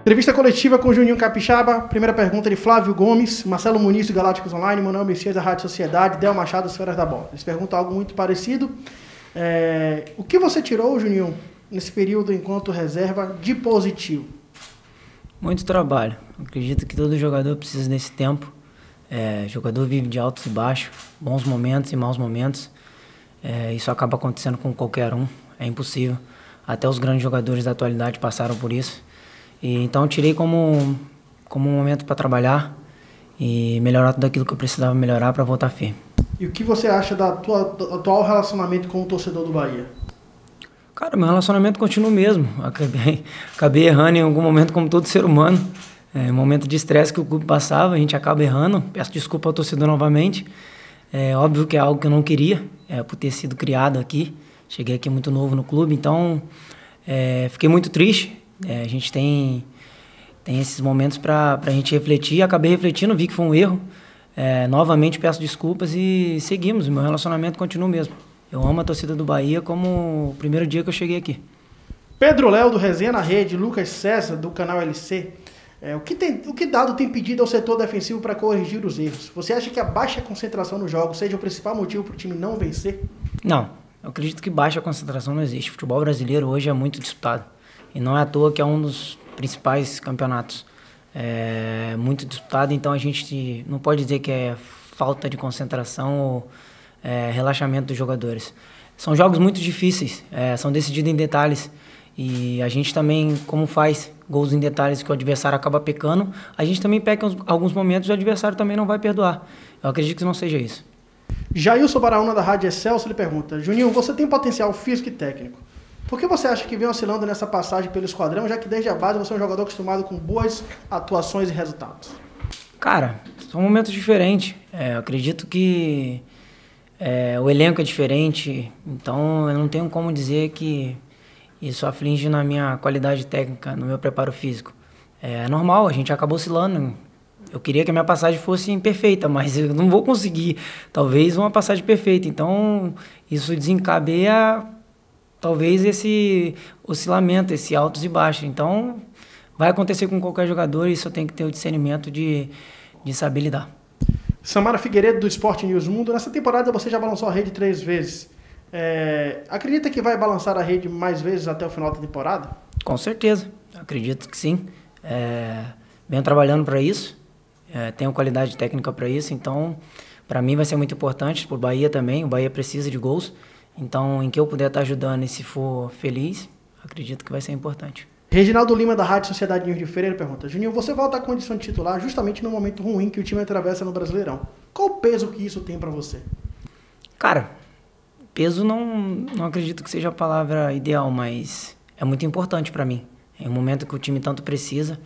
Entrevista coletiva com Juninho Capixaba. Primeira pergunta de Flávio Gomes, Marcelo Muniz do Galácticos Online, Manoel Messias da Rádio Sociedade, Del Machado das Feras da Bola. Eles perguntam algo muito parecido. O que você tirou, Juninho, nesse período enquanto reserva de positivo? Muito trabalho. Acredito que todo jogador precisa desse tempo. Jogador vive de altos e baixos, bons momentos e maus momentos. Isso acaba acontecendo com qualquer um. É impossível. Até os grandes jogadores da atualidade passaram por isso. E, então, tirei como um momento para trabalhar e melhorar tudo aquilo que eu precisava melhorar para voltar firme. E o que você acha do atual relacionamento com o torcedor do Bahia? Cara, meu relacionamento continua o mesmo. Acabei errando em algum momento, como todo ser humano. Um momento de estresse que o clube passava, a gente acaba errando. Peço desculpa ao torcedor novamente. Óbvio que é algo que eu não queria, por ter sido criado aqui. Cheguei aqui muito novo no clube, então fiquei muito triste. A gente tem esses momentos para a gente refletir. Acabei refletindo, vi que foi um erro. Novamente peço desculpas e seguimos. O meu relacionamento continua o mesmo. Eu amo a torcida do Bahia como o primeiro dia que eu cheguei aqui. Pedro Léo, do Rezinha na Rede, Lucas César, do Canal LC. O que Dado tem pedido ao setor defensivo para corrigir os erros? Você acha que a baixa concentração no jogo seja o principal motivo para o time não vencer? Não. Eu acredito que baixa concentração não existe. O futebol brasileiro hoje é muito disputado. E não é à toa que é um dos principais campeonatos. É muito disputado, então a gente não pode dizer que é falta de concentração ou relaxamento dos jogadores. São jogos muito difíceis, são decididos em detalhes. E a gente também, como faz gols em detalhes que o adversário acaba pecando, a gente também peca em alguns momentos e o adversário também não vai perdoar. Eu acredito que não seja isso. Jailson Baraúna, da Rádio Excel, lhe pergunta: Juninho, você tem potencial físico e técnico. Por que você acha que vem oscilando nessa passagem pelo Esquadrão, já que desde a base você é um jogador acostumado com boas atuações e resultados? Cara, são momentos diferentes. Eu acredito que o elenco é diferente, então eu não tenho como dizer que isso aflige na minha qualidade técnica, no meu preparo físico. É normal, a gente acaba oscilando. Eu queria que a minha passagem fosse perfeita, mas eu não vou conseguir. Talvez uma passagem perfeita. Então, isso desencadeia talvez esse oscilamento, esse altos e baixos. Então, vai acontecer com qualquer jogador e só tem que ter o discernimento de saber lidar. Samara Figueiredo, do Sport News Mundo. Nessa temporada você já balançou a rede 3 vezes. Acredita que vai balançar a rede mais vezes até o final da temporada? Com certeza, acredito que sim. Venho trabalhando para isso, tenho qualidade técnica para isso, então para mim vai ser muito importante, para o Bahia também. O Bahia precisa de gols, então em que eu puder estar ajudando e se for feliz, acredito que vai ser importante. Reginaldo Lima, da Rádio Sociedade de Feira, pergunta: Juninho, você volta à condição de titular justamente no momento ruim que o time atravessa no Brasileirão. Qual o peso que isso tem para você? Cara, peso não acredito que seja a palavra ideal, mas é muito importante para mim. É um momento que o time tanto precisa.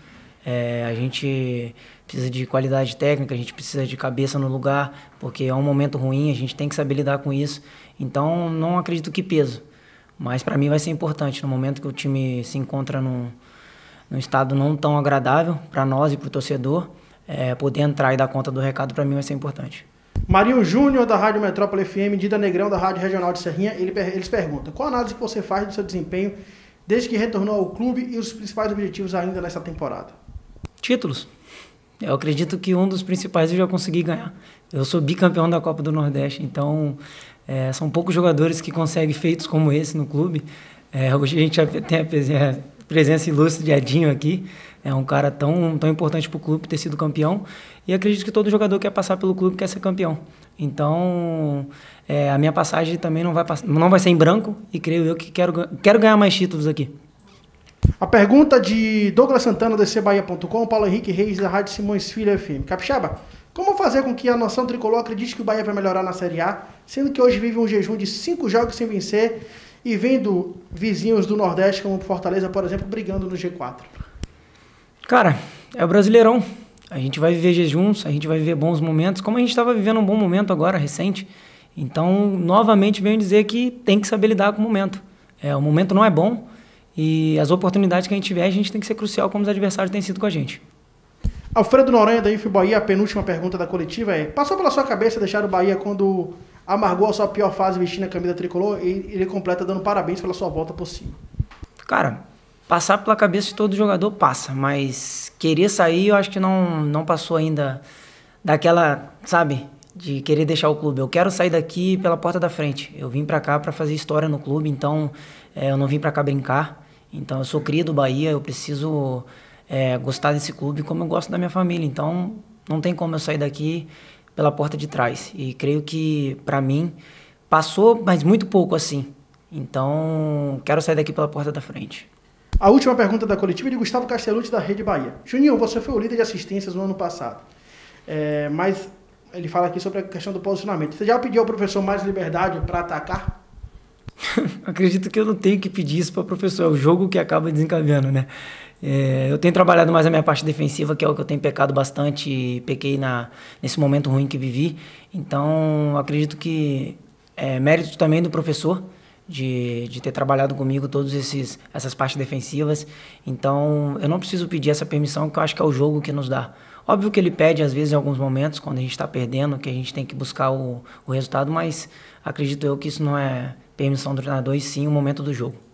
A gente precisa de qualidade técnica, a gente precisa de cabeça no lugar, porque é um momento ruim, a gente tem que saber lidar com isso. Então, não acredito que peso. Mas para mim vai ser importante no momento que o time se encontra num estado não tão agradável para nós e para o torcedor. Poder entrar e dar conta do recado para mim vai ser importante. Marinho Júnior, da Rádio Metrópole FM, Dida Negrão, da Rádio Regional de Serrinha, eles perguntam: qual a análise que você faz do seu desempenho desde que retornou ao clube e os principais objetivos ainda nessa temporada? Títulos. Eu acredito que um dos principais eu já consegui ganhar. Eu sou bicampeão da Copa do Nordeste, então são poucos jogadores que conseguem feitos como esse no clube. Hoje a gente já tem a presença ilustre de Adinho aqui. É um cara tão importante para o clube ter sido campeão. E acredito que todo jogador que quer passar pelo clube quer ser campeão. Então, a minha passagem também não vai ser em branco. E creio eu que quero ganhar mais títulos aqui. A pergunta de Douglas Santana, do ECBahia.com, Paulo Henrique Reis, da Rádio Simões Filho FM. Capixaba, como fazer com que a nação tricolor acredite que o Bahia vai melhorar na Série A, sendo que hoje vive um jejum de 5 jogos sem vencer e vendo vizinhos do Nordeste, como Fortaleza, por exemplo, brigando no G4? Cara, é o Brasileirão. A gente vai viver jejuns, a gente vai viver bons momentos, como a gente estava vivendo um bom momento agora, recente. Então, novamente, venho dizer que tem que saber lidar com o momento. O momento não é bom e as oportunidades que a gente tiver, a gente tem que ser crucial, como os adversários têm sido com a gente. Alfredo Noronha, da Info Bahia, a penúltima pergunta da coletiva é: passou pela sua cabeça deixar o Bahia quando amargou a sua pior fase vestindo a camisa tricolor? E ele completa dando parabéns pela sua volta por cima. Cara, Passar pela cabeça de todo jogador passa, mas querer sair eu acho que não passou ainda daquela, sabe, de querer deixar o clube. Eu quero sair daqui pela porta da frente. Eu vim pra cá pra fazer história no clube, então eu não vim pra cá brincar. Então eu sou cria do Bahia, eu preciso gostar desse clube como eu gosto da minha família. Então não tem como eu sair daqui pela porta de trás. E creio que pra mim passou, mas muito pouco assim. Então quero sair daqui pela porta da frente. A última pergunta da coletiva é de Gustavo Castellucci, da Rede Bahia. Juninho, você foi o líder de assistências no ano passado, mas ele fala aqui sobre a questão do posicionamento. Você já pediu ao professor mais liberdade para atacar? Acredito que eu não tenho que pedir isso para o professor, é o jogo que acaba desencadeando, né? Eu tenho trabalhado mais a minha parte defensiva, que é o que eu tenho pecado bastante e pequei nesse momento ruim que vivi. Então, acredito que é mérito também do professor, de ter trabalhado comigo todas essas partes defensivas. Então eu não preciso pedir essa permissão, que eu acho que é o jogo que nos dá. Óbvio que ele pede às vezes em alguns momentos, quando a gente está perdendo, que a gente tem que buscar o resultado, mas acredito eu que isso não é permissão do treinador e sim o momento do jogo.